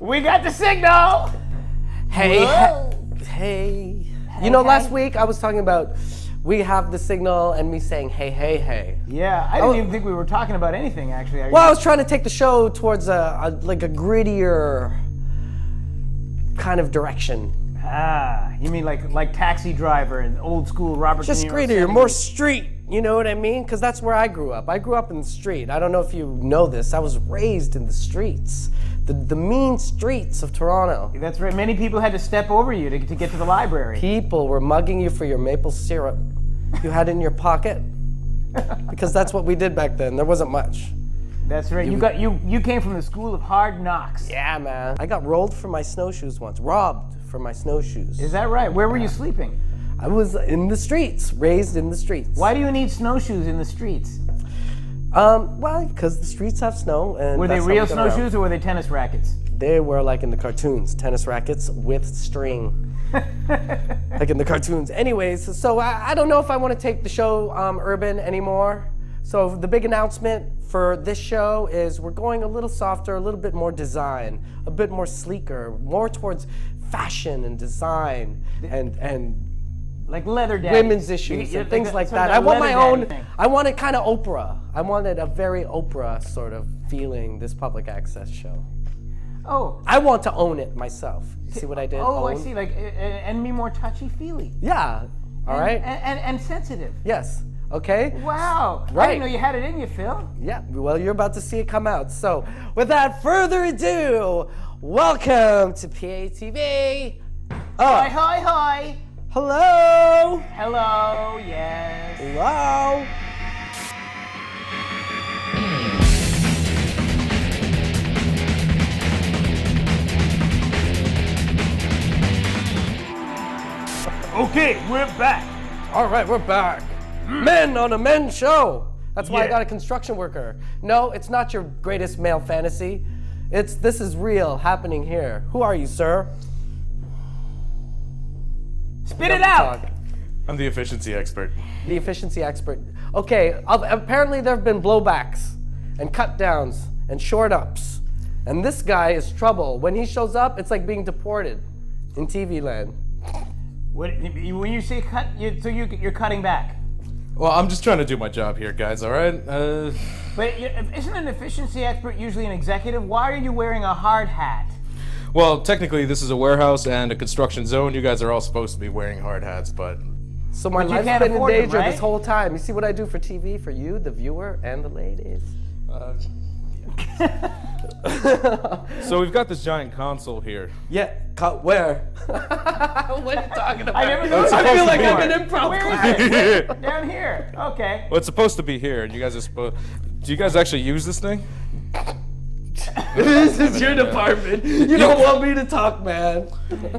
We got the signal! Hey, hey. You know, last week I was talking about we have the signal and me saying hey, hey, hey. Yeah, I didn't even think we were talking about anything, actually. Well, I was trying to take the show towards like a grittier kind of direction. Ah, you mean like Taxi Driver and old school Robert De Niro? Just grittier, more street, you know what I mean? Because that's where I grew up. I grew up in the street. I don't know if you know this. I was raised in the streets. The mean streets of Toronto. That's right. Many people had to step over you to get to the library. People were mugging you for your maple syrup you had in your pocket. Because that's what we did back then. There wasn't much. That's right. You came from the school of hard knocks. Yeah, man. I got rolled for my snowshoes once. Robbed for my snowshoes. Is that right? Where were you sleeping? I was in the streets. Raised in the streets. Why do you need snowshoes in the streets? Well, because the streets have snow, and were they real snowshoes or were they tennis rackets? They were like in the cartoons, tennis rackets with string, like in the cartoons. Anyways, so I don't know if I want to take the show urban anymore. So the big announcement for this show is we're going a little softer, a little bit more design, a bit more sleeker, more towards fashion and design and like leather daddies. Women's issues and things like that. I want my own thing. I want it kind of Oprah. I wanted a very Oprah sort of feeling, this public access show. Oh. I want to own it myself. You see what I did? Oh, own? I see. Like, and be more touchy-feely. Yeah. All right. And sensitive. Yes. Okay? Wow. Right. I didn't know you had it in you, Phil. Yeah. Well, you're about to see it come out. So, without further ado, welcome to PA TV. Hi, hi, hi. Hello! Hello, yes. Hello! Okay, we're back. All right, we're back. Men on a Men show. That's why I got a construction worker. No, it's not your greatest male fantasy. This is real, happening here. Who are you, sir? Spit it out! I'm the efficiency expert. The efficiency expert. Okay, apparently there have been blowbacks and cut downs and short ups. And this guy is trouble. When he shows up, it's like being deported in TV land. When you say cut, you're cutting back. Well, I'm just trying to do my job here, guys, all right? But isn't an efficiency expert usually an executive? Why are you wearing a hard hat? Well, technically, this is a warehouse and a construction zone. You guys are all supposed to be wearing hard hats, but... So my life's been in danger this whole time. You see what I do for TV, for you, the viewer, and the ladies. So we've got this giant console here. Yeah, where? What are you talking about? I feel like I'm an improv class. Down here, okay. Well, it's supposed to be here, and you guys are supposed... Do you guys actually use this thing? This is your department. You don't want me to talk, man.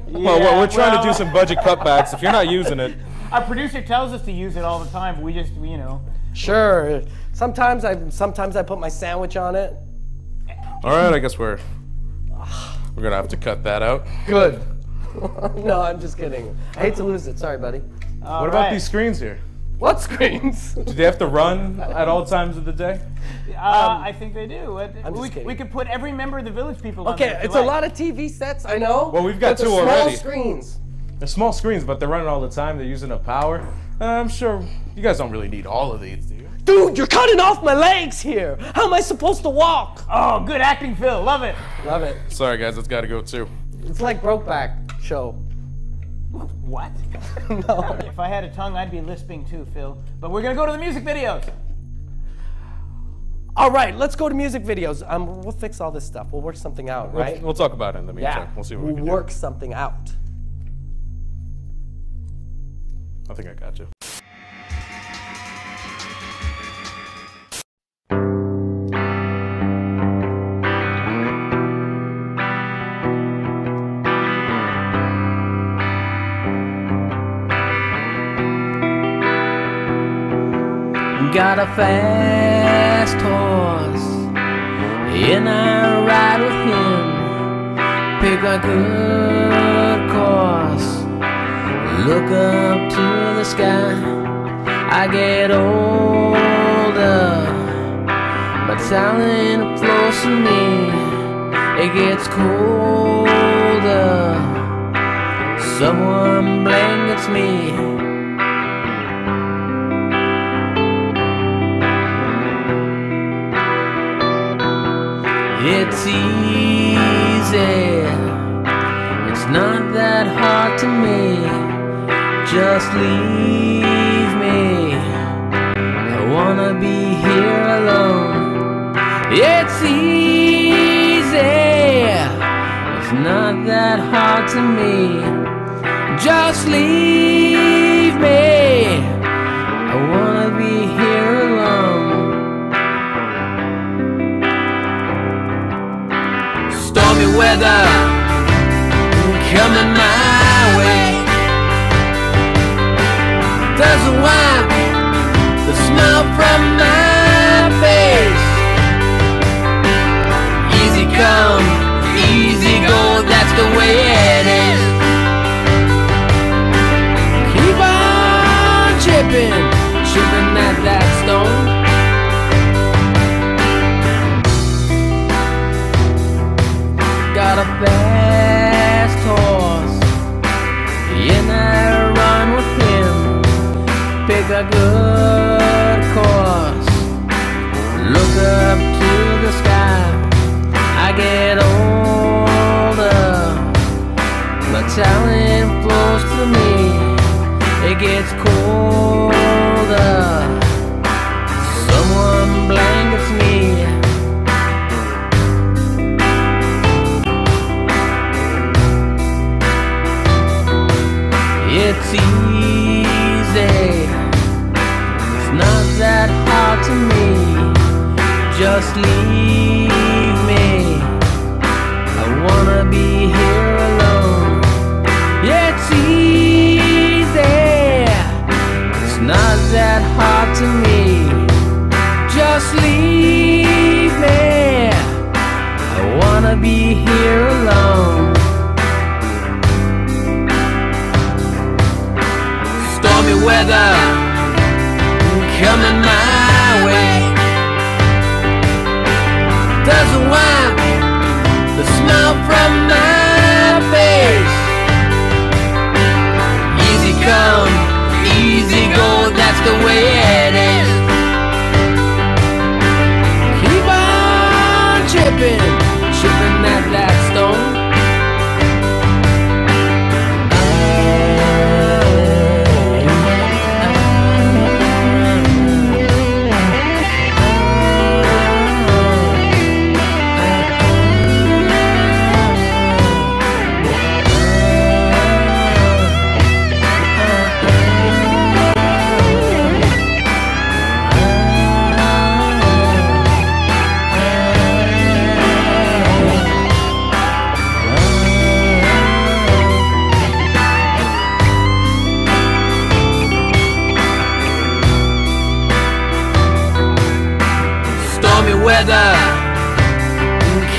Well, we're trying to do some budget cutbacks. If you're not using it, our producer tells us to use it all the time. But we just, you know. Sure. Sometimes I put my sandwich on it. All right. I guess we're gonna have to cut that out. Good. No, I'm just kidding. I hate to lose it. Sorry, buddy. All right. What about these screens here? What screens? Do they have to run at all times of the day? I think they do. We could put every member of the Village People on there. Okay, it's a lot of TV sets, I know. Well, we've got two already. Small screens. They're small screens, but they're running all the time. They're using up power. I'm sure you guys don't really need all of these, do you? Dude, you're cutting off my legs here. How am I supposed to walk? Oh, good acting, Phil. Love it. Love it. Sorry, guys. It's got to go, too. It's like Brokeback Show. What? No. If I had a tongue, I'd be lisping too, Phil. But we're gonna go to the music videos. All right, let's go to music videos. We'll fix all this stuff. We'll work something out, right? We'll talk about it in the meantime. Yeah. We'll see what we can do. We'll work something out. I think I got you. Got a fast horse, and I ride with him. Pick a good course, look up to the sky. I get older, but talent flows to me. it gets colder. Someone blankets me. It's easy, it's not that hard to me. Just leave me, I wanna be here alone. It's easy, it's not that hard to me. Just leave me, I wanna be here alone. Stormy weather coming my way. Does the wind, the smell from my face. Easy come, easy go, that's the way it is. Keep on chipping, chipping at that stone. Got a fast horse, and I run with him. Pick a good course, look up to the sky. I get older, my talent flows to me. It gets colder, someone blankets me. It's easy, it's not that hard to me. Just leave me, I wanna be here alone. It's easy, it's not that hard to me. Just leave me, I wanna be here alone. Stormy weather coming my way. Doesn't wipe the smell from my face. Easy come, easy go, that's the way it is. Keep on chipping, chipping at that stone. Weather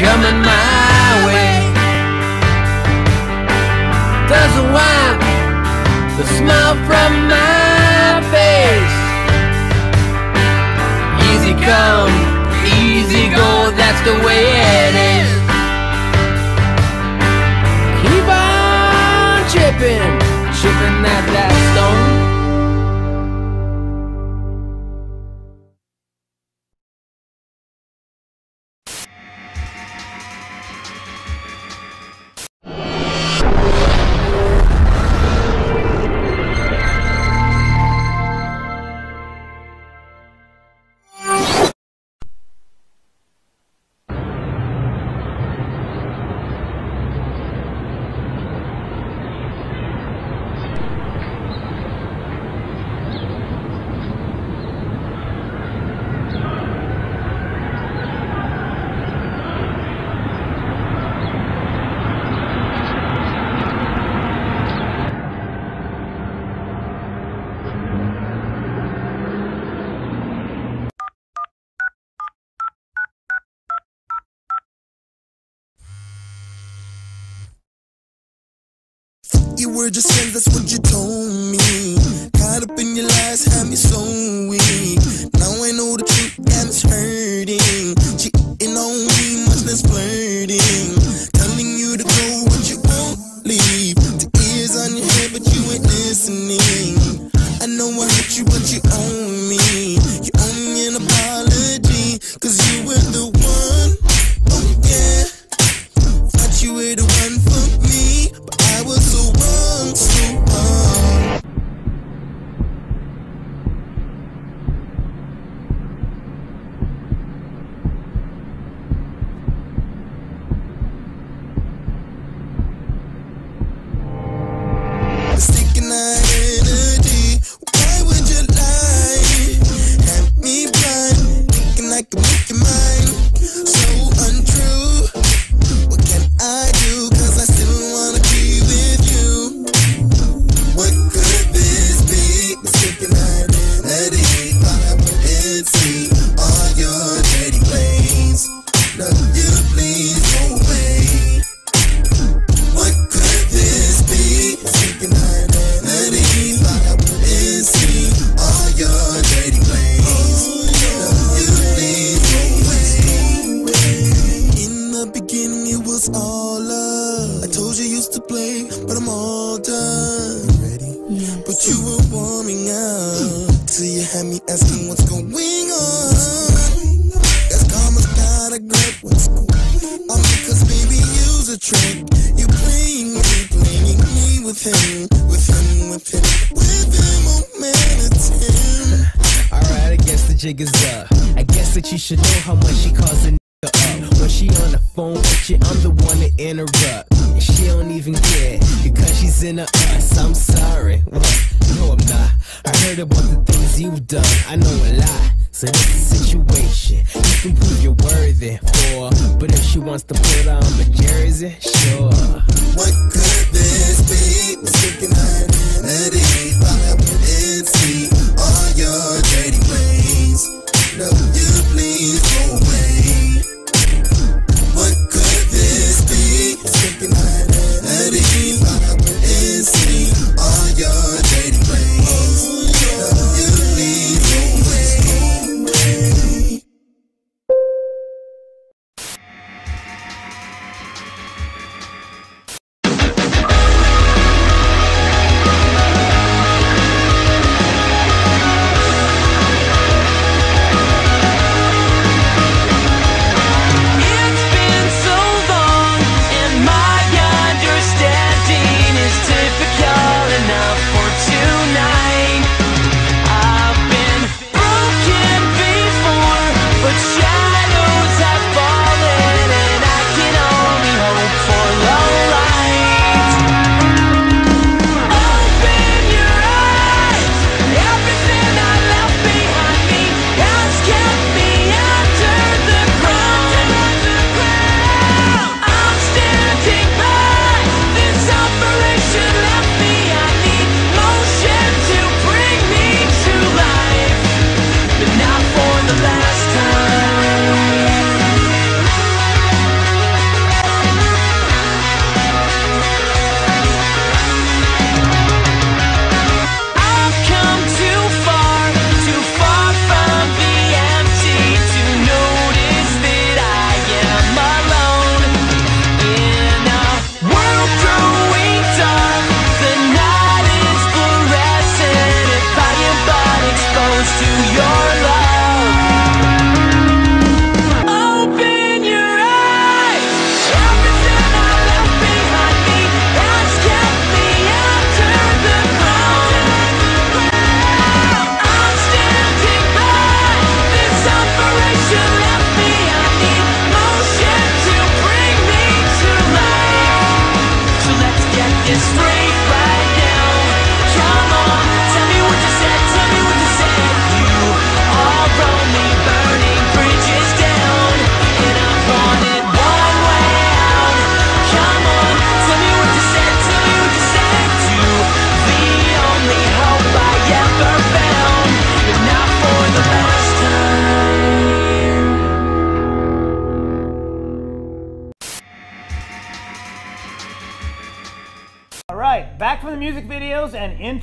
coming my way. Doesn't wipe the smell from my face. Easy come, easy go, that's the way it is. Keep on chipping, chipping at that stone. You were just saying that's what you told me. Caught up in your lies, had me so weak. Now I know the truth, and it's hurting. Cheating on me, much less flirting. waiting, telling you to go but you won't leave. The ears on your head but you ain't listening. I know I hurt you but you own me. You owe me an apology, cause you were the one. Oh yeah, thought you were the one for me, but I was so wrong, so wrong.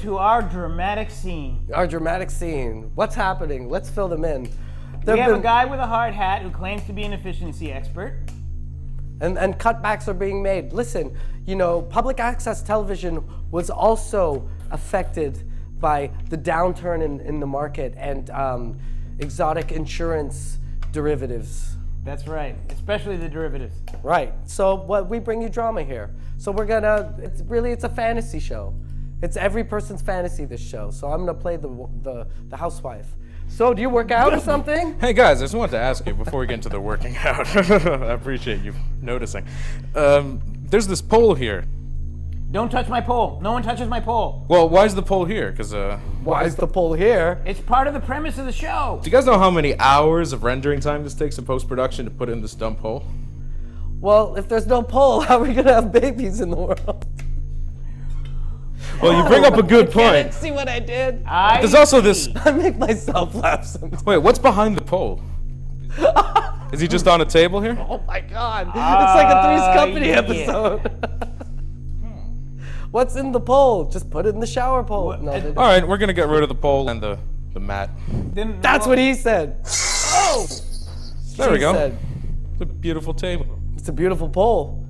To our dramatic scene. Our dramatic scene. What's happening? Let's fill them in. We have a guy with a hard hat who claims to be an efficiency expert. And cutbacks are being made. Listen, you know, public access television was also affected by the downturn in the market and exotic insurance derivatives. That's right, especially the derivatives. Right, so what we bring you drama here. So we're gonna, it's a fantasy show. It's every person's fantasy, this show. So I'm gonna play the housewife. So do you work out or something? Hey guys, I just wanted to ask you before we get into the working out. I appreciate you noticing. There's this pole here. Don't touch my pole. No one touches my pole. Well, why is the pole here? Because why is the pole here? It's part of the premise of the show. Do you guys know how many hours of rendering time this takes in post-production to put in this dumb pole? Well, if there's no pole, how are we gonna have babies in the world? Well, you bring up a good point. See what I did? There's also this. I make myself laugh sometimes. Wait, what's behind the pole? Is he just on a table here? Oh my God! It's like a Three's Company episode. What's in the pole? Just put it in the shower pole. No, all right, we're gonna get rid of the pole and the mat. That's what he said. Oh! There we go. It's a beautiful table. It's a beautiful pole.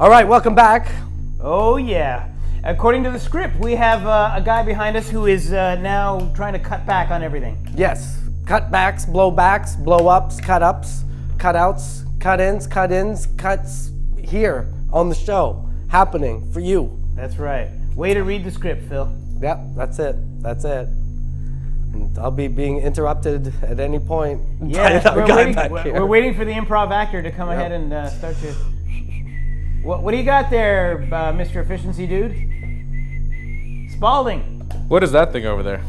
All right, welcome back. Oh yeah. According to the script, we have a guy behind us who is now trying to cut back on everything. Yes, cutbacks, blowbacks, blow-ups, cutouts, cut-ins, cuts here on the show, happening for you. That's right. Way to read the script, Phil. Yep, that's it. That's it. And I'll be being interrupted at any point. Yeah, we're waiting for the improv actor to come ahead and start to. What do you got there, Mr. Efficiency Dude? Spalding. What is that thing over there?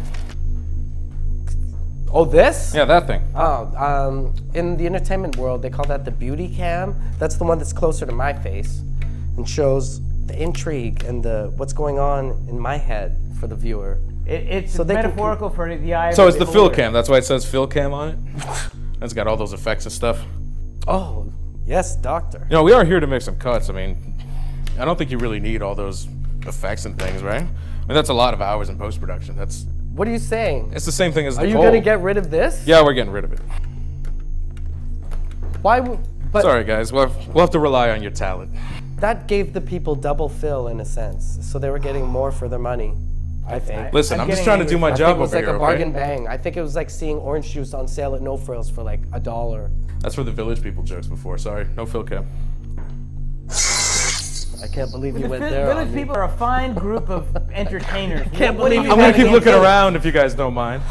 Oh, this? Yeah, that thing. Oh, in the entertainment world, they call that the beauty cam. That's the one that's closer to my face and shows the intrigue and the what's going on in my head for the viewer. It's metaphorical for the eye. So it's the Phil cam. That's why it says Phil cam on it. That's got all those effects and stuff. Oh, yes, doctor. You know, we are here to make some cuts. I mean, I don't think you really need all those effects and things, right? I mean, that's a lot of hours in post-production. That's... What are you saying? It's the same thing as the pole. Are you going to get rid of this? Yeah, we're getting rid of it. Why would... Sorry, guys. We'll have to rely on your talent. That gave the people double fill, in a sense. So they were getting more for their money, I think. Listen, I'm just trying to do my job over here, okay? It was like a bargain bang. I think it was like seeing orange juice on sale at No Frills for like $1. That's where the Village People jokes before. Sorry, no Phil Cam. I can't believe you went there. Village People are a fine group of entertainers. Can't believe you. I'm gonna keep looking around if you guys don't mind.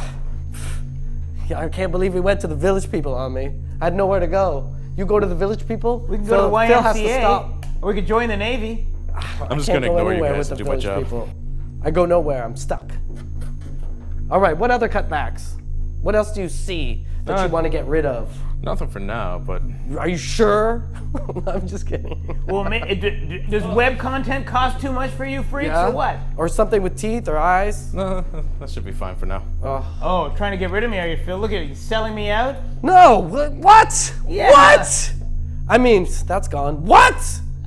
Yeah, I can't believe we went to the Village People on me. I had nowhere to go. You go to the Village People. We can go to the YMCA. Phil has to stop. Or we could join the Navy. I'm just gonna ignore you guys and do my job. I go nowhere. I'm stuck. All right. What other cutbacks? What else do you see that you want to get rid of? Nothing for now, but... Are you sure? I'm just kidding. Well, does web content cost too much for you freaks, or what? Or something with teeth or eyes? No, that should be fine for now. Oh, trying to get rid of me, are you, Phil? Look at you, selling me out? No, what? Yeah. What? I mean, that's gone. What?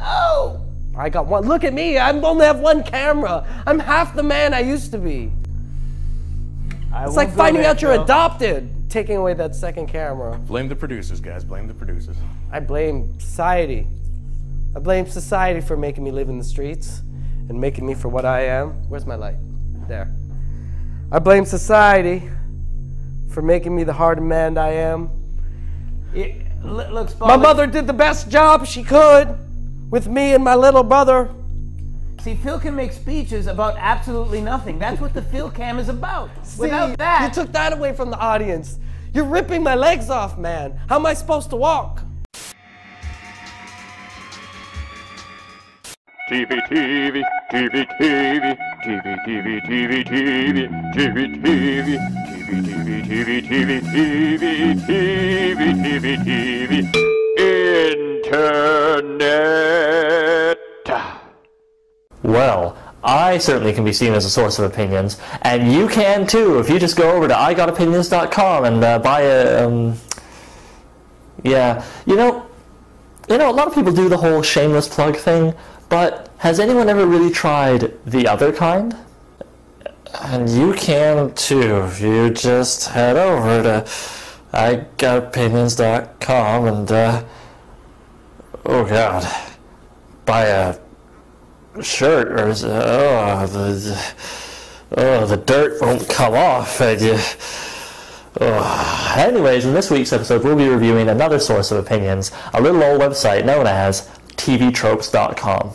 Oh! I got one. Look at me, I only have one camera. I'm half the man I used to be. It's like finding out you're adopted. Taking away that second camera. Blame the producers, guys. Blame the producers. I blame society. I blame society for making me live in the streets and making me for what I am. Where's my light? There. I blame society for making me the hard man I am. Look, my mother did the best job she could with me and my little brother. See, Phil can make speeches about absolutely nothing. That's what the Phil Cam is about. See, without that... You took that away from the audience. You're ripping my legs off, man. How am I supposed to walk? Internet. Well, I certainly can be seen as a source of opinions, and you can too if you just go over to igotopinions.com and buy a, yeah, you know, a lot of people do the whole shameless plug thing, but has anyone ever really tried the other kind? And you can too if you just head over to igotopinions.com and oh god, buy a shirt or the dirt won't come off and you Anyways, in this week's episode we'll be reviewing another source of opinions, a little old website known as TVtropes.com.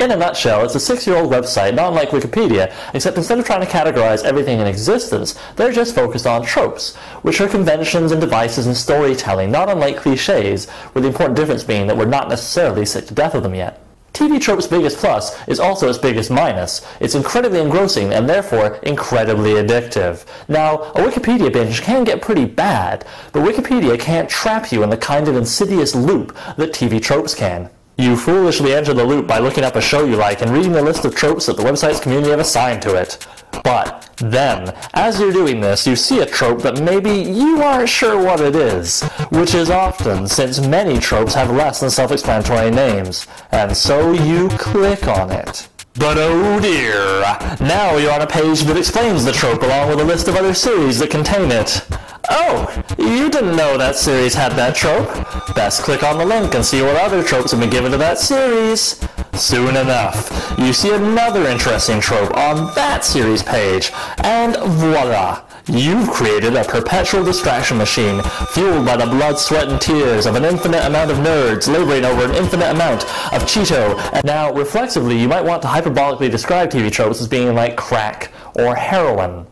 In a nutshell, it's a 6-year-old website, not unlike Wikipedia, except instead of trying to categorize everything in existence, they're just focused on tropes, which are conventions and devices in storytelling, not unlike cliches, with the important difference being that we're not necessarily sick to death of them yet. TV Trope's biggest plus is also its biggest minus. It's incredibly engrossing and therefore incredibly addictive. Now, a Wikipedia binge can get pretty bad, but Wikipedia can't trap you in the kind of insidious loop that TV Tropes can. You foolishly enter the loop by looking up a show you like and reading the list of tropes that the website's community have assigned to it. But then, as you're doing this, you see a trope that maybe you aren't sure what it is, which is often, since many tropes have less than self-explanatory names, and so you click on it. But oh dear, now you're on a page that explains the trope along with a list of other series that contain it. Oh, you didn't know that series had that trope? Best click on the link and see what other tropes have been given to that series. Soon enough, you see another interesting trope on that series page, and voila! You've created a perpetual distraction machine, fueled by the blood, sweat, and tears of an infinite amount of nerds laboring over an infinite amount of Cheeto. And now, reflexively, you might want to hyperbolically describe TV tropes as being like crack or heroin.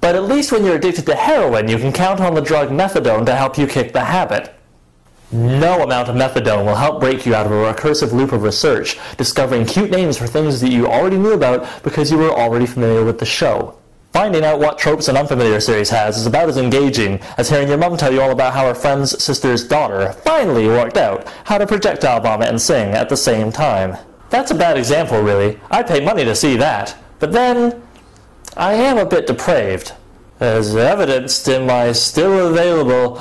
But at least when you're addicted to heroin, you can count on the drug methadone to help you kick the habit. No amount of methadone will help break you out of a recursive loop of research, discovering cute names for things that you already knew about because you were already familiar with the show. Finding out what tropes an unfamiliar series has is about as engaging as hearing your mum tell you all about how her friend's sister's daughter finally worked out how to projectile vomit and sing at the same time. That's a bad example, really. I'd pay money to see that. But then, I am a bit depraved, as evidenced in my still available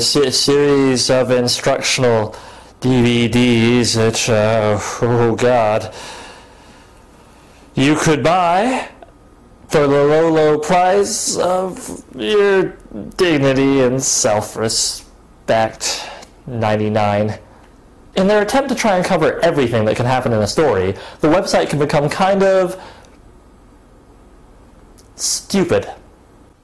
series of instructional DVDs which, oh god, you could buy for the low, low price of your dignity and self-respect. 99. In their attempt to try and cover everything that can happen in a story, the website can become kind of stupid.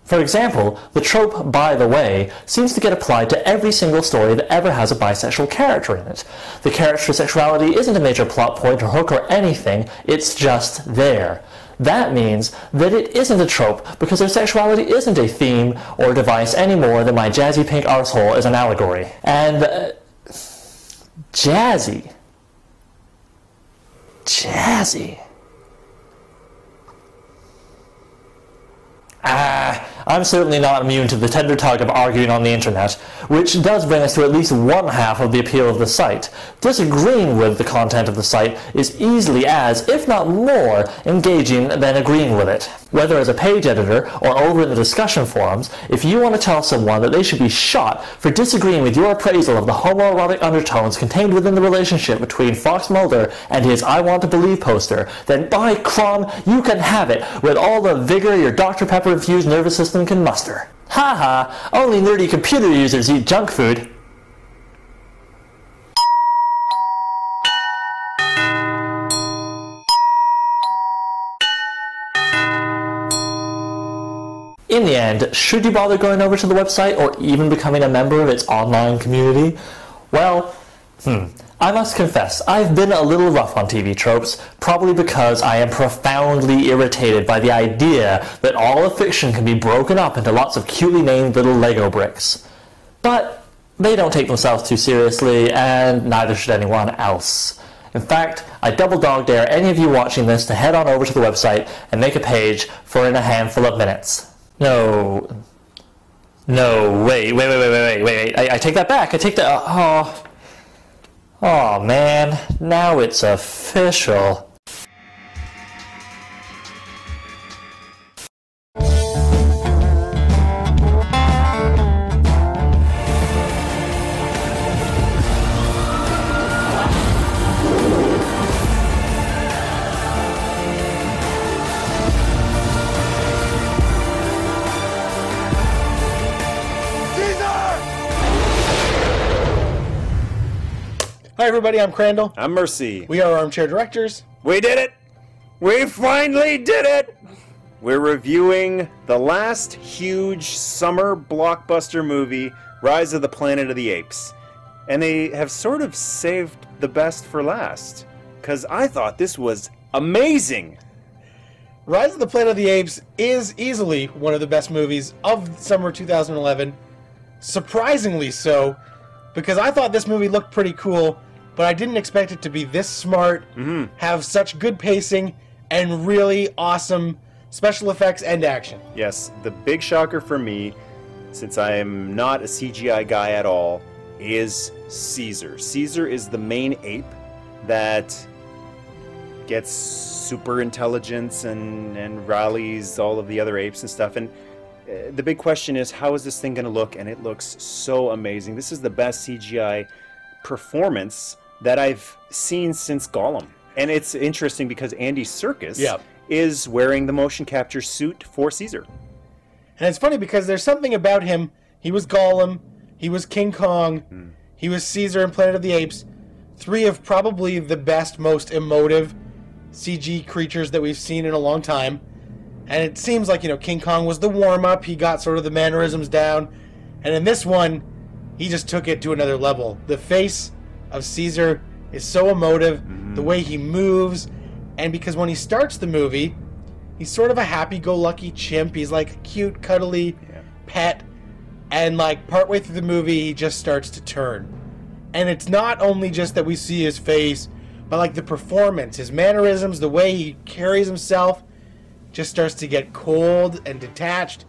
For example, the trope, by the way, seems to get applied to every single story that ever has a bisexual character in it. The character's sexuality isn't a major plot point or hook or anything, it's just there. That means that it isn't a trope because their sexuality isn't a theme or device any more than my jazzy pink arsehole is an allegory. And jazzy. Jazzy. I'm certainly not immune to the tender tug of arguing on the internet, which does bring us to at least one half of the appeal of the site. Disagreeing with the content of the site is easily as, if not more, engaging than agreeing with it. Whether as a page editor or over in the discussion forums, if you want to tell someone that they should be shot for disagreeing with your appraisal of the homoerotic undertones contained within the relationship between Fox Mulder and his I Want to Believe poster, then by crom, you can have it with all the vigor your Dr. Pepper infused nervous system can muster. Haha, only nerdy computer users eat junk food. In the end, should you bother going over to the website or even becoming a member of its online community? Well, I must confess, I've been a little rough on TV tropes, probably because I am profoundly irritated by the idea that all of fiction can be broken up into lots of cutely named little Lego bricks. But they don't take themselves too seriously, and neither should anyone else. In fact, I double dog dare any of you watching this to head on over to the website and make a page for in a handful of minutes. No, wait, I take that back, Oh man, now it's official. Hi, everybody. I'm Crandall. I'm Mercy. We are Armchair Directors. We did it! We finally did it! We're reviewing the last huge summer blockbuster movie, Rise of the Planet of the Apes. And they have sort of saved the best for last, because I thought this was amazing. Rise of the Planet of the Apes is easily one of the best movies of summer 2011. Surprisingly so, because I thought this movie looked pretty cool, but I didn't expect it to be this smart, have such good pacing, and really awesome special effects and action. Yes, the big shocker for me, since I am not a CGI guy at all, is Caesar. Caesar is the main ape that gets super intelligence and rallies all of the other apes and stuff. And the big question is, how is this thing going to look? And it looks so amazing. This is the best CGI performance that I've seen since Gollum. And it's interesting because Andy Serkis is wearing the motion capture suit for Caesar. And it's funny because there's something about him. He was Gollum. He was King Kong. He was Caesar in Planet of the Apes. Three of probably the best, most emotive CG creatures that we've seen in a long time. And it seems like, you know, King Kong was the warm-up. He got sort of the mannerisms down. And in this one, he just took it to another level. The face of Caesar is so emotive, the way he moves. And because when he starts the movie, he's sort of a happy-go-lucky chimp. He's like a cute, cuddly pet. And like partway through the movie, he just starts to turn. And it's not only just that we see his face, but like the performance, his mannerisms, the way he carries himself. Just starts to get cold and detached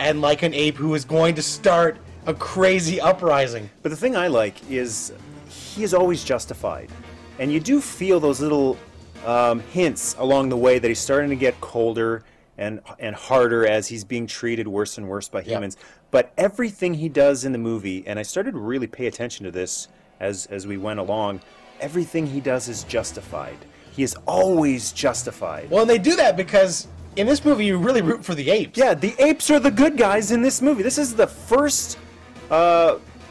and like an ape who is going to start a crazy uprising. But the thing I like is he is always justified. And you do feel those little hints along the way that he's starting to get colder and harder as he's being treated worse and worse by humans. But everything he does in the movie, and I started to really pay attention to this as we went along, everything he does is justified. He is always justified. Well, and they do that because in this movie you really root for the apes. Yeah, the apes are the good guys in this movie. This is the first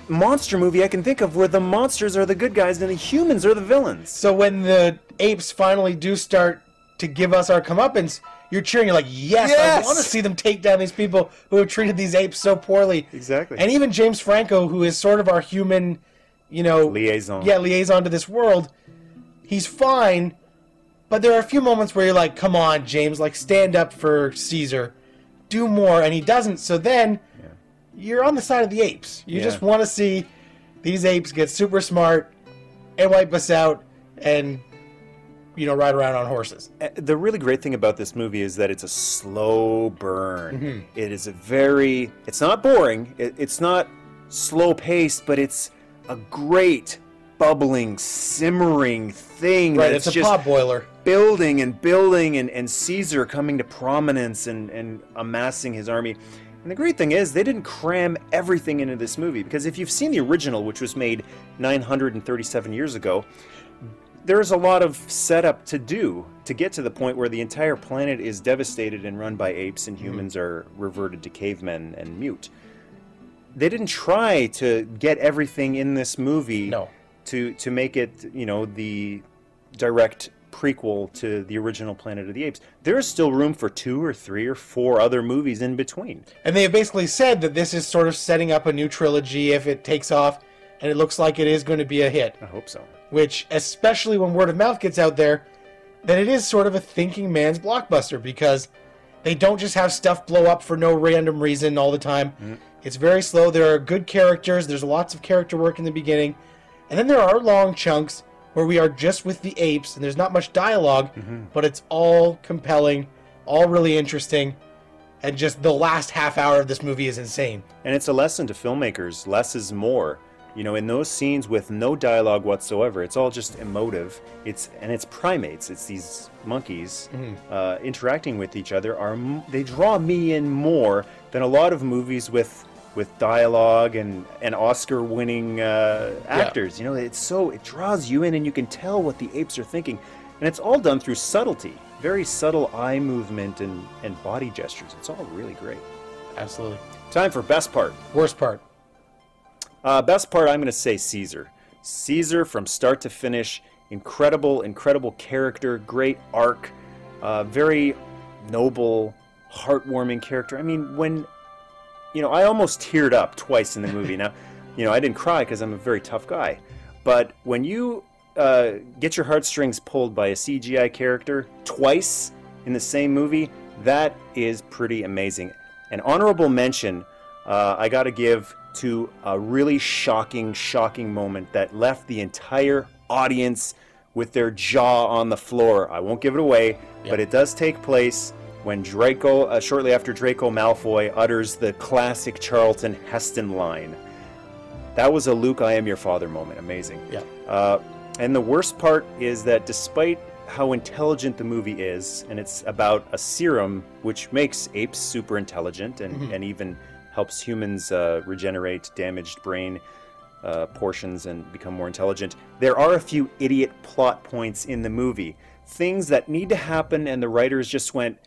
monster movie I can think of where the monsters are the good guys and the humans are the villains. So when the apes finally do start to give us our comeuppance, you're cheering. You're like, yes! I want to see them take down these people who have treated these apes so poorly. Exactly. And even James Franco, who is sort of our human, you know... liaison. Yeah, liaison to this world. He's fine... But there are a few moments where you're like, come on, James, like, stand up for Caesar. Do more. And he doesn't. So then you're on the side of the apes. You just want to see these apes get super smart and wipe us out and, you know, ride around on horses. The really great thing about this movie is that it's a slow burn. It is a very... It's not boring. It's not slow-paced, but it's a great... bubbling, simmering thing. Right, it's a pot boiler. Building and building and Caesar coming to prominence and amassing his army. And the great thing is they didn't cram everything into this movie, because if you've seen the original, which was made 937 years ago, there's a lot of setup to do to get to the point where the entire planet is devastated and run by apes and humans are reverted to cavemen and mute. They didn't try to get everything in this movie. No. To make it, you know, the direct prequel to the original Planet of the Apes. There is still room for 2 or 3 or 4 other movies in between. And they have basically said that this is sort of setting up a new trilogy if it takes off, and it looks like it is going to be a hit. I hope so. Which, especially when word of mouth gets out there, that it is sort of a thinking man's blockbuster, because they don't just have stuff blow up for no random reason all the time. It's very slow. There are good characters. There's lots of character work in the beginning. And then there are long chunks where we are just with the apes, and there's not much dialogue, but it's all compelling, all really interesting, and just the last half hour of this movie is insane. And it's a lesson to filmmakers. Less is more. You know, in those scenes with no dialogue whatsoever, it's all just emotive. It's primates. It's these monkeys interacting with each other. They draw me in more than a lot of movies with dialogue and Oscar-winning actors. You know, it draws you in, and you can tell what the apes are thinking. And it's all done through subtlety, very subtle eye movement and body gestures. It's all really great. Absolutely. Time for best part. Worst part. Best part, I'm going to say Caesar, Caesar from start to finish. Incredible, incredible character, great arc, very noble, heartwarming character. I mean, when, you know, I almost teared up twice in the movie. Now, you know, I didn't cry because I'm a very tough guy. But when you get your heartstrings pulled by a CGI character twice in the same movie, that is pretty amazing. An honorable mention I got to give to a really shocking moment that left the entire audience with their jaw on the floor. I won't give it away, but it does take place when Draco, shortly after Draco Malfoy utters the classic Charlton Heston line. That was a Luke, I am your father moment. Amazing. Yeah. And the worst part is that despite how intelligent the movie is, and it's about a serum which makes apes super intelligent and, and even helps humans regenerate damaged brain portions and become more intelligent, there are a few idiot plot points in the movie. Things that need to happen, and the writers just went,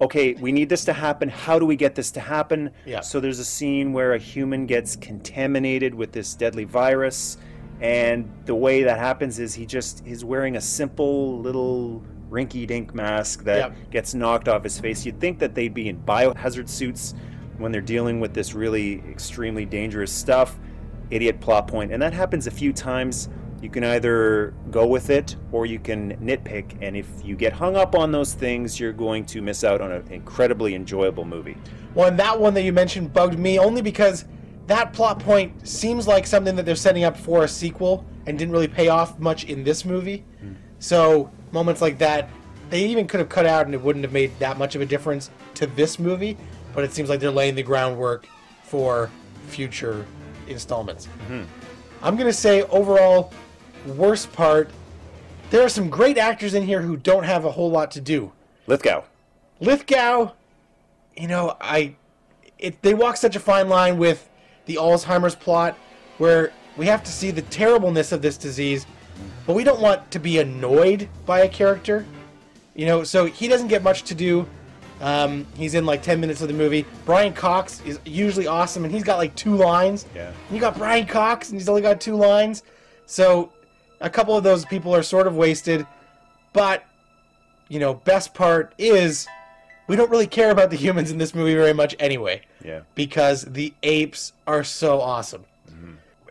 okay, we need this to happen. How do we get this to happen? Yeah. So there's a scene where a human gets contaminated with this deadly virus, and the way that happens is he's wearing a simple little rinky-dink mask that gets knocked off his face. You'd think that they'd be in biohazard suits when they're dealing with this really extremely dangerous stuff. Idiot plot point. And that happens a few times. You can either go with it or you can nitpick, and if you get hung up on those things, you're going to miss out on an incredibly enjoyable movie. Well, and that one that you mentioned bugged me only because that plot point seems like something that they're setting up for a sequel and didn't really pay off much in this movie. So moments like that, they even could have cut out and it wouldn't have made that much of a difference to this movie, but it seems like they're laying the groundwork for future installments. I'm going to say overall, worst part, there are some great actors in here who don't have a whole lot to do. Lithgow, you know, they walk such a fine line with the Alzheimer's plot, where we have to see the terribleness of this disease, but we don't want to be annoyed by a character, you know, so he doesn't get much to do. He's in like 10 minutes of the movie. Brian Cox is usually awesome, and he's got like 2 lines. Yeah. You got Brian Cox, and he's only got 2 lines. So a couple of those people are sort of wasted. But, you know, best part is we don't really care about the humans in this movie very much anyway. Yeah. Because the apes are so awesome.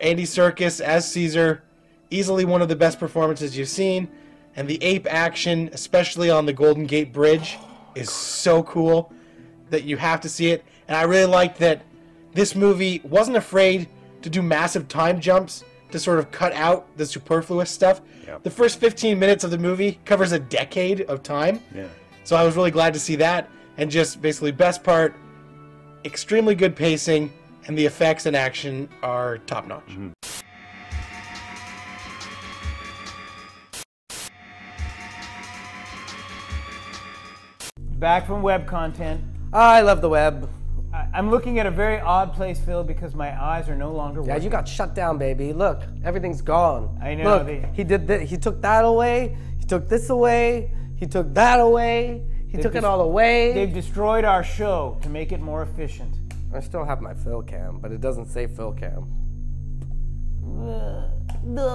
Andy Serkis as Caesar, easily one of the best performances you've seen. And the ape action, especially on the Golden Gate Bridge, is so cool that you have to see it. And I really liked that this movie wasn't afraid to do massive time jumps to sort of cut out the superfluous stuff. The first 15 minutes of the movie covers a decade of time. So I was really glad to see that. And just basically best part, extremely good pacing, and the effects and action are top notch. Back from web content. I love the web. I'm looking at a very odd place, Phil, because my eyes are no longer working. Yeah, you got shut down, baby. Look, everything's gone. I know. Look, he did this. He took that away. He took this away. He took that away. He took it all away. They've destroyed our show to make it more efficient. I still have my Phil cam, but it doesn't say Phil cam. So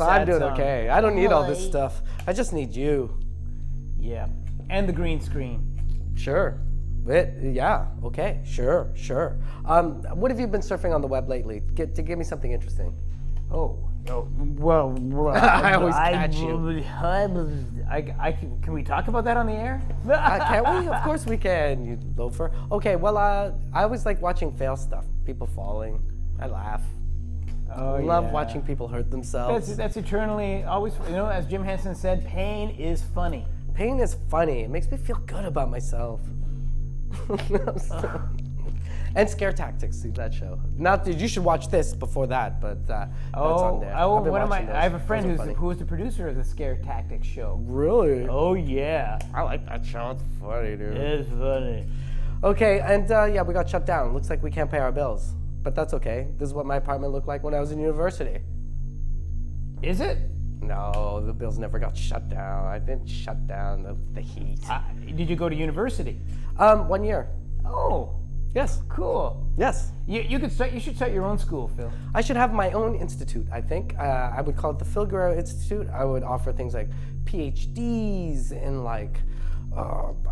I'm doing okay. I don't need all this stuff. I just need you. Yeah. And the green screen. Sure. Yeah. Okay. Sure. Sure. What have you been surfing on the web lately? Give me something interesting. I always catch you. Can we talk about that on the air? Can't we? Of course we can, you loafer. Okay. Well, I always like watching fail stuff. People falling. I laugh. I love watching people hurt themselves. That's eternally always. You know, as Jim Hansen said, pain is funny. Pain is funny. It makes me feel good about myself. And Scare Tactics, see that show. Not that you should watch this before that, but that's on there. I have a friend who's the producer of the Scare Tactics show. Really? Oh yeah. I like that show. It's funny, dude. It's funny. Okay, and yeah, we got shut down. Looks like we can't pay our bills, but that's okay. This is what my apartment looked like when I was in university. Is it? No, the bills never got shut down. I've been shut down the heat. Did you go to university? 1 year. Oh. Yes. Cool. Yes. You could start. You should start your own school, Phil. I should have my own institute. I think I would call it the Phil Guerrero Institute. I would offer things like PhDs in like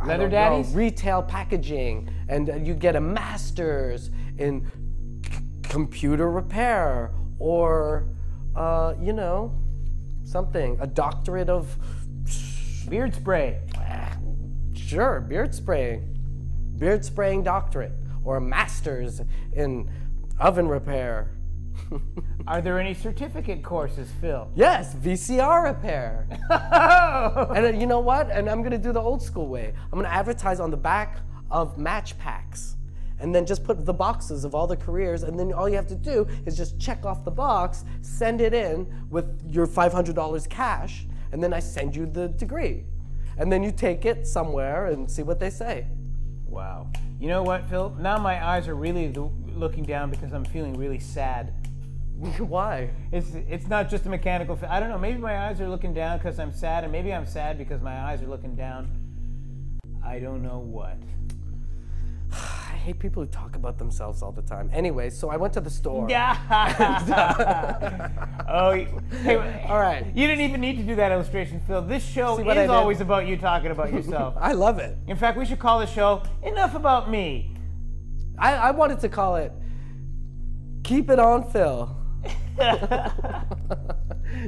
leather daddies, retail packaging, and you get a master's in computer repair or you know, something, a doctorate of beard spray. Sure, beard spraying. Beard spraying doctorate or a master's in oven repair. Are there any certificate courses, Phil? Yes, VCR repair. And you know what? And I'm gonna do the old school way. I'm gonna advertise on the back of match packs and then just put the boxes of all the careers, and then all you have to do is just check off the box, send it in with your $500 cash, and then I send you the degree. And then you take it somewhere and see what they say. Wow. You know what, Phil? Now my eyes are really looking down because I'm feeling really sad. Why? It's not just a mechanical. I don't know. Maybe my eyes are looking down because I'm sad, and maybe I'm sad because my eyes are looking down. I don't know what. I hate people who talk about themselves all the time. Anyway, so I went to the store. Yeah. Oh, hey, all right. You didn't even need to do that illustration, Phil. This show is always about you talking about yourself. I love it. In fact, we should call the show Enough About Me. I wanted to call it Keep It On, Phil.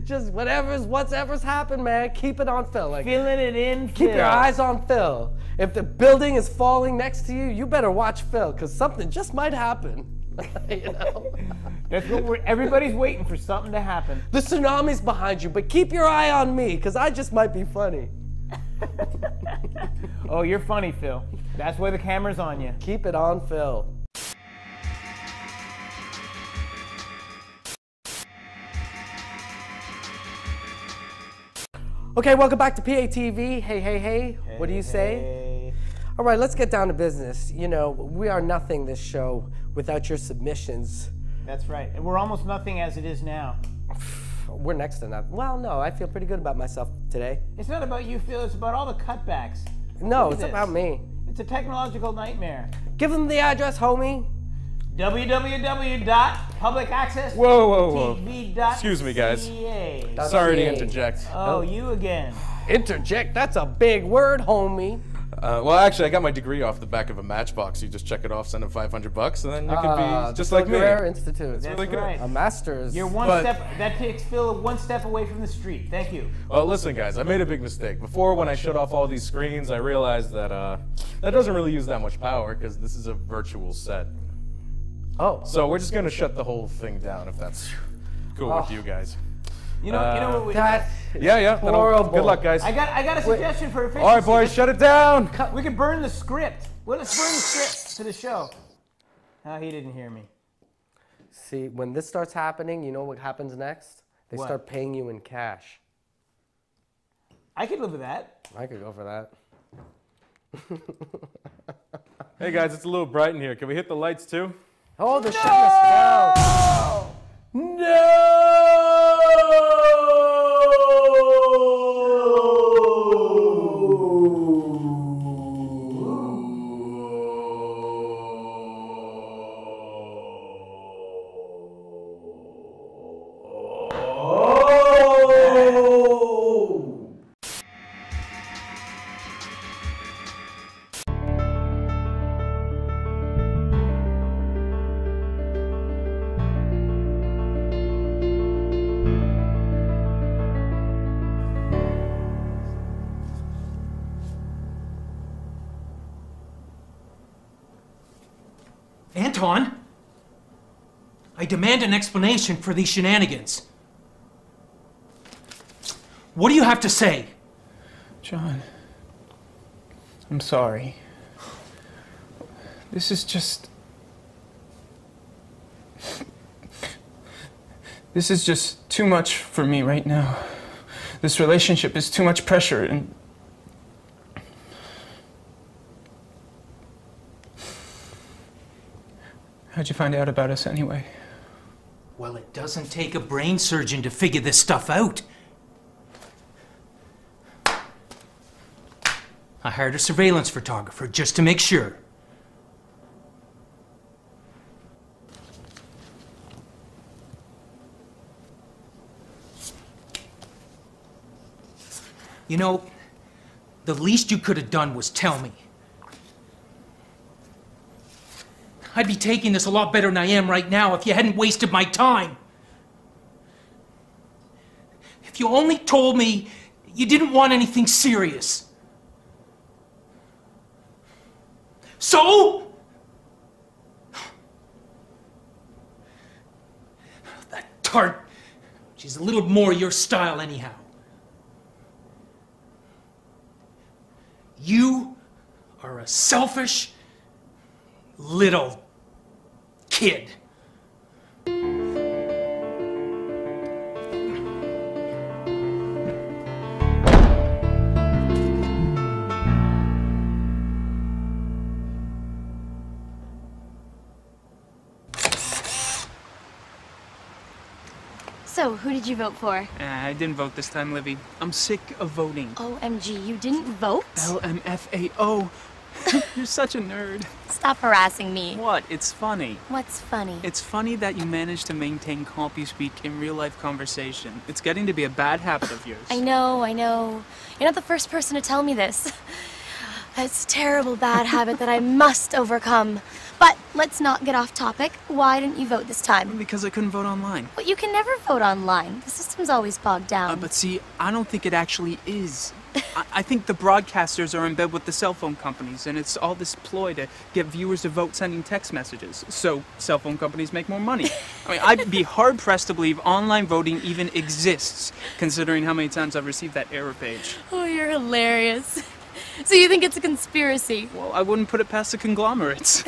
Just whatever's happened, man. Keep it on Phil. Like, feeling it in Phil. Keep your eyes on Phil. If the building is falling next to you, you better watch Phil, because something just might happen. You know? That's what everybody's waiting for, something to happen. The tsunami's behind you, but keep your eye on me, because I just might be funny. Oh, you're funny, Phil. That's why the camera's on you. Keep it on Phil. Okay, welcome back to PA TV. Hey, hey, hey. What do you say? Hey. All right, let's get down to business. You know, we are nothing, this show, without your submissions. That's right. And we're almost nothing as it is now. We're next to nothing. Well, no, I feel pretty good about myself today. It's not about you, Phil. It's about all the cutbacks. No, it's about me. It's a technological nightmare. Give them the address, homie. www.publicaccess.tv.ca. Whoa, whoa, whoa. Excuse me, guys. Sorry to interject. Oh, you again. Interject? That's a big word, homie. Well, actually, I got my degree off the back of a matchbox. You just check it off, send them 500 bucks, and then you could be just like me. Rare Institute. That's really right. A master's. You're one step. That takes Phil one step away from the street. Thank you. Well, listen, guys, I made a big mistake. Before, when I shut off all these screens, I realized that that doesn't really use that much power because this is a virtual set. Oh. So we're just gonna shut the whole thing down if that's cool with you guys. You know what we got? Yeah. Horrible. Good luck, guys. I got a suggestion for efficiency. All right, boys, shut it down. We could burn the script. Well, let's burn the script to the show. Oh, he didn't hear me. See, when this starts happening, you know what happens next? They start paying you in cash. I could live with that. I could go for that. Hey guys, it's a little bright in here. Can we hit the lights too? Oh, the shit is down. I demand an explanation for these shenanigans. What do you have to say? John, I'm sorry. This is just... This is just too much for me right now. This relationship is too much pressure and... How'd you find out about us anyway? Well, it doesn't take a brain surgeon to figure this stuff out. I hired a surveillance photographer just to make sure. You know, the least you could have done was tell me. I'd be taking this a lot better than I am right now if you hadn't wasted my time. If you only told me you didn't want anything serious. So? That tart, she's a little more your style anyhow. You are a selfish little kid. So, who did you vote for? I didn't vote this time, Livy. I'm sick of voting. OMG, you didn't vote? LMFAO. You're such a nerd. Stop harassing me. What? It's funny. What's funny? It's funny that you manage to maintain copy speak in real-life conversation. It's getting to be a bad habit of yours. I know, I know. You're not the first person to tell me this. It's a terrible bad habit that I must overcome. But let's not get off topic. Why didn't you vote this time? Because I couldn't vote online. Well, you can never vote online. The system's always bogged down. But see, I don't think it actually is. I think the broadcasters are in bed with the cell phone companies, and it's all this ploy to get viewers to vote sending text messages, so cell phone companies make more money. I mean, I'd be hard-pressed to believe online voting even exists, considering how many times I've received that error page. Oh, you're hilarious. So you think it's a conspiracy? Well, I wouldn't put it past the conglomerates.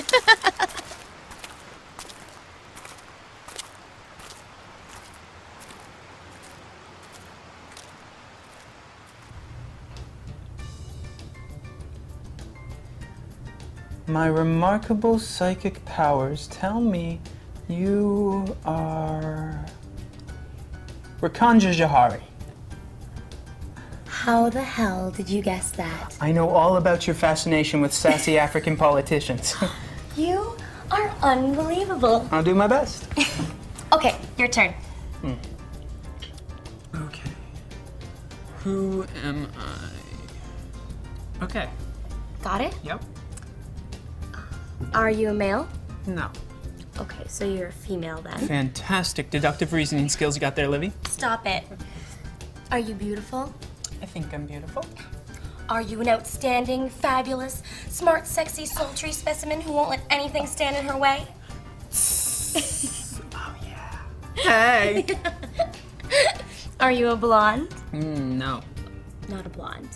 My remarkable psychic powers tell me you are Rakanja Jahari. How the hell did you guess that? I know all about your fascination with sassy African politicians. You are unbelievable. I'll do my best. Okay, your turn. Okay. Who am I? Okay. Got it? Yep. Are you a male? No. Okay, so you're a female then. Fantastic deductive reasoning skills you got there, Livy. Stop it. Are you beautiful? I think I'm beautiful. Are you an outstanding, fabulous, smart, sexy, sultry specimen who won't let anything stand in her way? Oh, yeah. Hey! Are you a blonde? No. Not a blonde.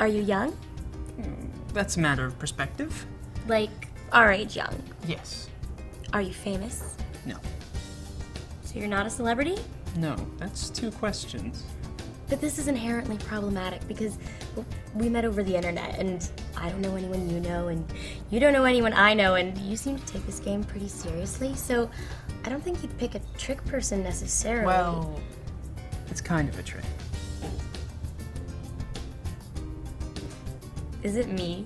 Are you young? That's a matter of perspective. Like, our age young? Yes. Are you famous? No. So you're not a celebrity? No, that's two questions. But this is inherently problematic because we met over the internet and I don't know anyone you know and you don't know anyone I know and you seem to take this game pretty seriously, so I don't think you'd pick a trick person necessarily. Well, it's kind of a trick. Is it me?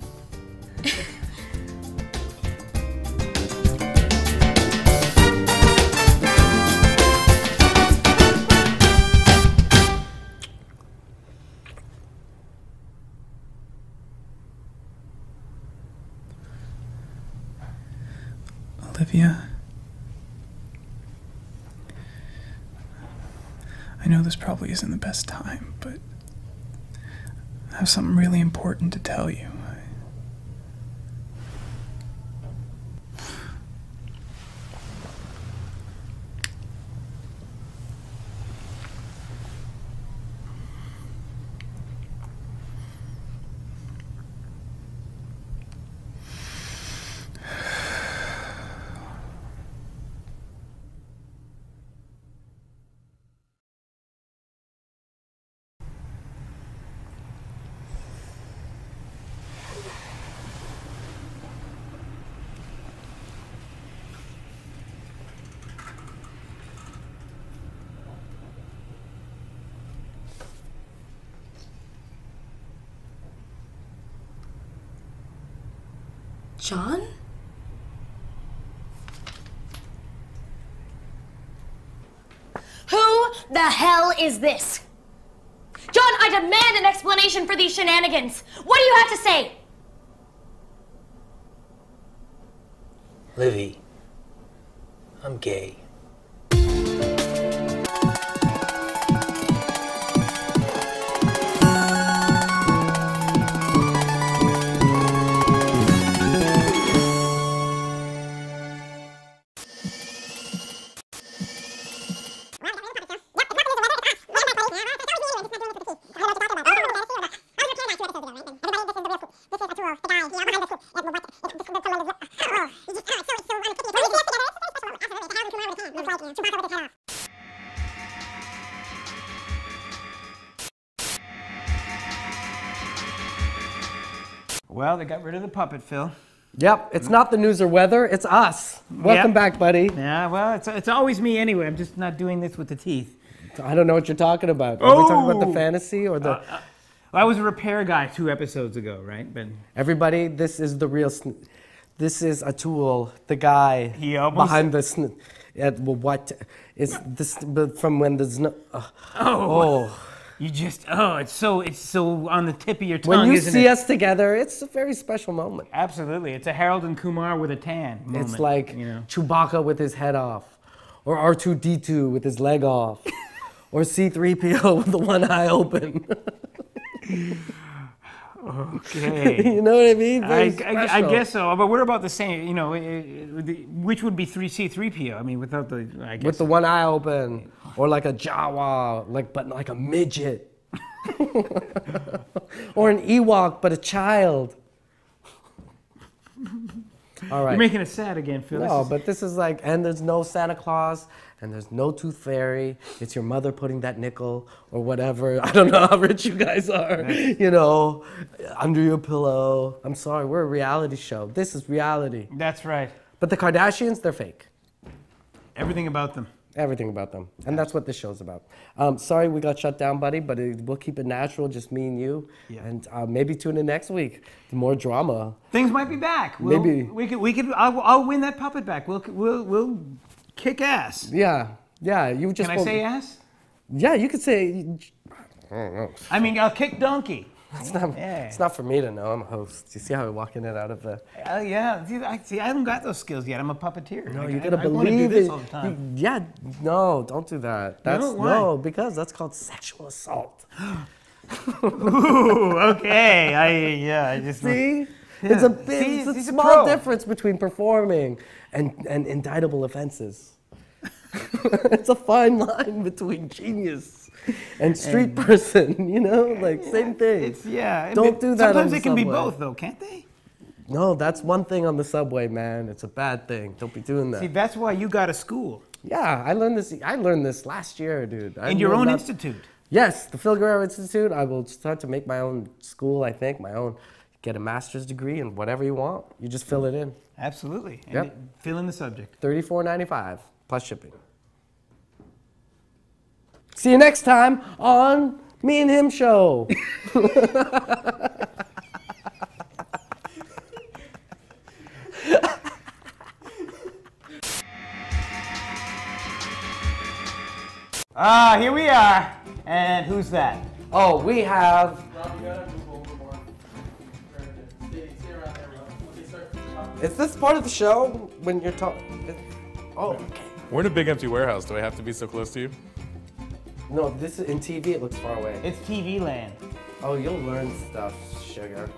Olivia, I know this probably isn't the best time, but I have something really important to tell you. John? Who the hell is this? John, I demand an explanation for these shenanigans. What do you have to say? Livy, I'm gay. Well, they got rid of the puppet, Phil. Yep, it's not the news or weather, it's us. Welcome back, buddy. Yeah, well, it's always me anyway. I'm just not doing this with the teeth. I don't know what you're talking about. Are we talking about the fantasy or the... I was a repair guy 2 episodes ago, right? But everybody, this is the real... This is Atul, the guy behind the... what is this from when there's no... You just, it's so on the tip of your tongue, isn't it? When you see us together, it's a very special moment. Absolutely. It's a Harold and Kumar with a tan moment. It's like Chewbacca with his head off, or R2D2 with his leg off, or C3PO with the one eye open. Okay. You know what I mean? I guess so, but we're about the same, which would be C-3PO, I mean, without the, I guess. With the one eye open, or like a Jawa, but like a midget. Or an Ewok, but a child. All right. You're making us sad again, Phil. No, but this is like, and there's no Santa Claus, and there's no Tooth Fairy. It's your mother putting that nickel or whatever. I don't know how rich you guys are, under your pillow. I'm sorry, we're a reality show. This is reality. That's right. But the Kardashians, they're fake. Everything about them. Everything about them. And that's what this show's about. Sorry we got shut down, buddy, but we'll keep it natural, just me and you. Yeah. And maybe tune in next week. More drama. Things might be back. Maybe. We could I'll win that puppet back. We'll kick ass. Yeah. Yeah. You just Can I say ass? Yeah, you could say, I don't know. I mean, I'll kick donkey. It's not for me to know. I'm a host. You see how we're walking it out of the... I haven't got those skills yet. I'm a puppeteer. No, you gotta believe it. I want to do this all the time. Yeah, no, don't do that. No, because that's called sexual assault. Ooh, okay. I just... See? Yeah. It's a small difference between performing and indictable offenses. It's a fine line between genius and street person, same thing. Don't do that. Sometimes it can be both, though, can't they? No, that's one thing on the subway, man. It's a bad thing. Don't be doing that. See, that's why you got to school. Yeah, I learned this last year, dude. In your own institute. Yes, the Phil Guerrero Institute. I will start to make my own school. I think get a master's degree in whatever you want. You just fill it in. Absolutely. Yep. And fill in the subject. $34.95 plus shipping. See you next time on Me and Him Show. Here we are. And who's that? Oh, we have... Is this part of the show when you're talking? Oh, okay. We're in a big empty warehouse. Do I have to be so close to you? No, this is in TV. It looks far away. It's TV land. Oh, you'll learn stuff, sugar.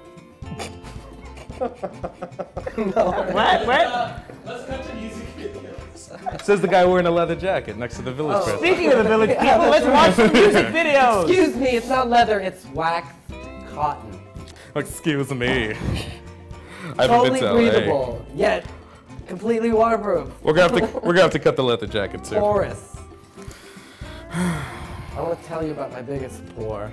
No. What? Let's cut to music videos. Says the guy wearing a leather jacket next to the Village People. Speaking of the Village People, let's watch some music videos. Excuse me, it's not leather. It's waxed cotton. Excuse me. I haven't been to LA. Totally breathable, yet completely waterproof. We're gonna have to cut the leather jacket soon. Porous. I want to tell you about my biggest pour.